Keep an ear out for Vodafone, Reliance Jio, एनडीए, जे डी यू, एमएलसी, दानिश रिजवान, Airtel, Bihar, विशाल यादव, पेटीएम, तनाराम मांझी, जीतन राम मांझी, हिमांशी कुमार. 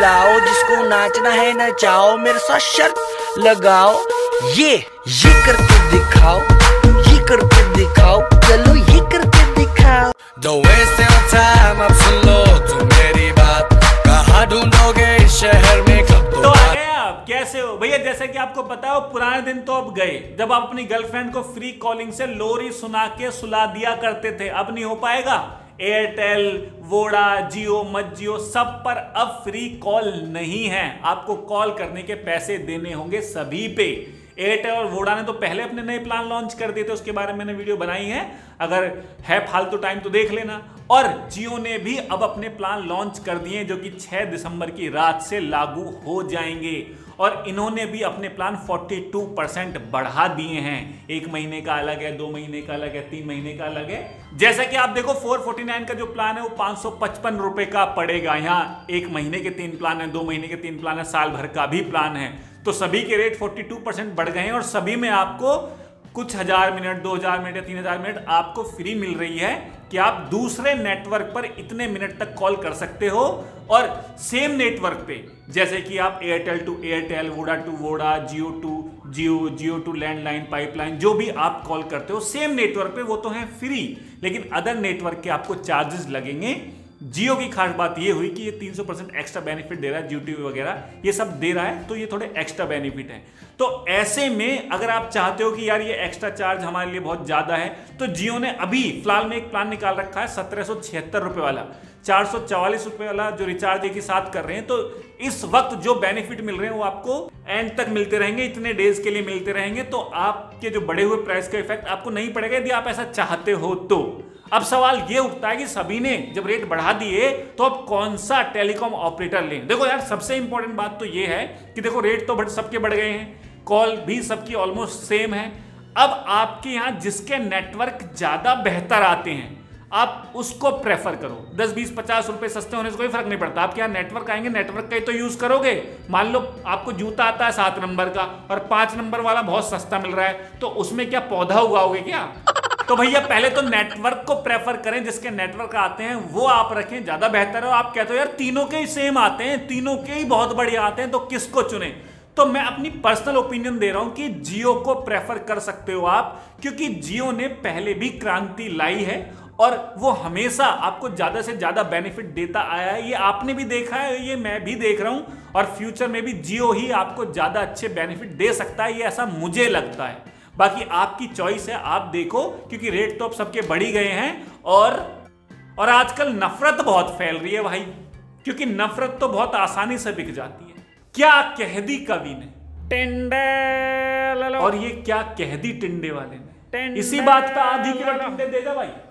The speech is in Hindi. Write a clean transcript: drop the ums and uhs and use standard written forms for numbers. बुलाओ, जिसको नाचना है नचाओ, मेरे साथ शर्त लगाओ, ये करके दिखाओ, ये करके दिखाओ, चलो ये करके दिखाओ। Don't waste your time, अब सुन लो तुम मेरी बात, कहाँ ढूंढोगे शहर में क्लब तो आ गया। आप कैसे हो भैया? जैसे कि आपको पता हो पुराने दिन तो अब गए जब आप अपनी गर्लफ्रेंड को फ्री कॉलिंग से लोरी सुना के सुला दिया करते थे। अब नहीं हो पाएगा। एयरटेल, वोडा, जियो, मत जियो सब पर अब फ्री कॉल नहीं है, आपको कॉल करने के पैसे देने होंगे सभी पे। एयरटेल और वोडा ने तो पहले अपने नए प्लान लॉन्च कर दिए थे, उसके बारे में मैंने वीडियो बनाई है, अगर है फालतू टाइम तो देख लेना। और जियो ने भी अब अपने प्लान लॉन्च कर दिए जो कि 6 दिसंबर की रात से लागू हो जाएंगे, और इन्होंने भी अपने प्लान 42% बढ़ा दिए हैं। 1 महीने का अलग है, 2 महीने का अलग है, 3 महीने का अलग है। जैसा कि आप देखो 449 का जो प्लान है वो 555 रुपये का पड़ेगा। यहाँ 1 महीने के 3 प्लान है, 2 महीने के 3 प्लान है, साल भर का भी प्लान है, तो सभी के रेट 42% बढ़ गए हैं। और सभी में आपको कुछ 1000 मिनट, 2000 मिनट या 3000 मिनट आपको फ्री मिल रही है कि आप दूसरे नेटवर्क पर इतने मिनट तक कॉल कर सकते हो। और सेम नेटवर्क पे जैसे कि आप Airtel to Airtel, Voda to Voda, Jio to Jio, Jio to landline, pipeline, जो भी आप कॉल करते हो सेम नेटवर्क पे वो तो है फ्री, लेकिन अदर नेटवर्क के आपको चार्जेस लगेंगे। जियो की खास बात ये हुई कि ये 300% एक्स्ट्रा बेनिफिट दे रहा है, ड्यूटी वगैरह ये सब दे रहा है, तो ये थोड़े एक्स्ट्रा बेनिफिट हैं। तो ऐसे में अगर आप चाहते हो कि यार ये एक्स्ट्रा चार्ज हमारे लिए बहुत ज़्यादा है, तो जियो ने अभी फिलहाल में एक प्लान निकाल रखा है 1776 रुपये वाला, 444 रुपये वाला जो रिचार्ज एक ही साथ कर रहे हैं। तो इस वक्त जो बेनिफिट मिल रहे हैं वो आपको एंड तक मिलते रहेंगे, इतने डेज के लिए मिलते रहेंगे, तो आपके जो बढ़े हुए प्राइस का इफेक्ट आपको नहीं पड़ेगा यदि आप ऐसा चाहते हो तो। अब सवाल ये उठता है कि सभी ने जब रेट बढ़ा दिए तो अब कौन सा टेलीकॉम ऑपरेटर लें। देखो यार सबसे इंपॉर्टेंट बात तो ये है कि देखो रेट तो सबके बढ़ गए हैं, कॉल भी सबकी ऑलमोस्ट सेम है। अब आपके यहाँ जिसके नेटवर्क ज़्यादा बेहतर आते हैं आप उसको प्रेफर करो। 10, 20, 50 रुपये सस्ते होने से कोई फर्क नहीं पड़ता, आपके यहाँ नेटवर्क आएंगे, नेटवर्क का ही तो यूज़ करोगे। मान लो आपको जूता आता है 7 नंबर का और 5 नंबर वाला बहुत सस्ता मिल रहा है, तो उसमें क्या पौधा उगाओगे क्या? तो भैया पहले तो नेटवर्क को प्रेफर करें, जिसके नेटवर्क आते हैं वो आप रखें, ज़्यादा बेहतर है। आप कहते हो यार तीनों के ही सेम आते हैं, तीनों के ही बहुत बढ़िया आते हैं, तो किसको चुने? तो मैं अपनी पर्सनल ओपिनियन दे रहा हूं कि जियो को प्रेफर कर सकते हो आप, क्योंकि जियो ने पहले भी क्रांति लाई है और वो हमेशा आपको ज़्यादा से ज़्यादा बेनिफिट देता आया है। ये आपने भी देखा है, ये मैं भी देख रहा हूँ, और फ्यूचर में भी जियो ही आपको ज़्यादा अच्छे बेनिफिट दे सकता है, ये ऐसा मुझे लगता है। बाकी आपकी चॉइस है, आप देखो, क्योंकि रेट तो अब सबके बढ़ ही गए हैं। और आजकल नफरत बहुत फैल रही है भाई, क्योंकि नफरत तो बहुत आसानी से बिक जाती है। क्या कह दी कवि ने टिंडे, और ये क्या कह दी टिंडे वाले ने। इसी बात पर आधी किलो टिंडे दे दो भाई।